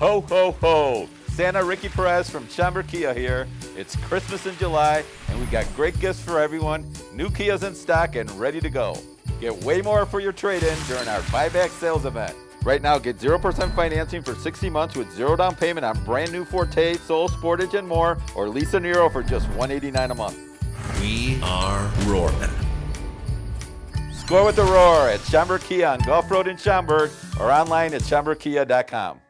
Ho, ho, ho. Santa Ricky Perez from Schaumburg Kia here. It's Christmas in July, and we've got great gifts for everyone. New Kias in stock and ready to go. Get way more for your trade-in during our buyback sales event. Right now, get 0% financing for 60 months with zero down payment on brand new Forte, Soul, Sportage, and more, or lease a Niro for just $189 a month. We are roaring. Score with the roar at Schaumburg Kia on Golf Road in Schaumburg or online at schaumburgkia.com.